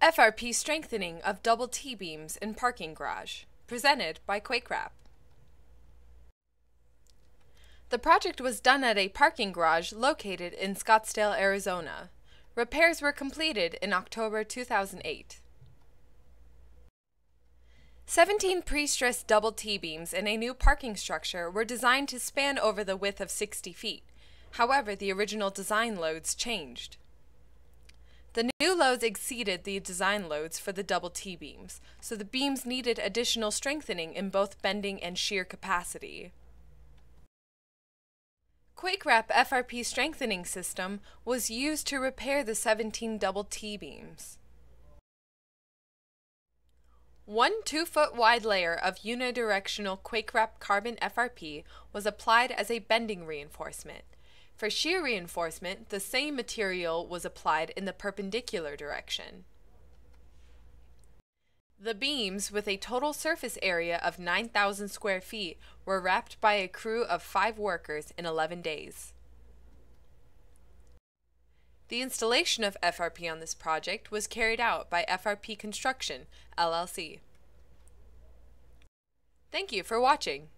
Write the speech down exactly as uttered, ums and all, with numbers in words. F R P Strengthening of Double T-Beams in Parking Garage, presented by QuakeWrap. The project was done at a parking garage located in Scottsdale, Arizona. Repairs were completed in October two thousand eight. seventeen pre-stressed double T-beams in a new parking structure were designed to span over the width of sixty feet. However, the original design loads changed. The new loads exceeded the design loads for the double T-beams, so the beams needed additional strengthening in both bending and shear capacity. QuakeWrap F R P strengthening system was used to repair the seventeen double T-beams. One two-foot wide layer of unidirectional QuakeWrap carbon F R P was applied as a bending reinforcement. For shear reinforcement, the same material was applied in the perpendicular direction. The beams, with a total surface area of nine thousand square feet, were wrapped by a crew of five workers in eleven days. The installation of F R P on this project was carried out by F R P Construction L L C. Thank you for watching.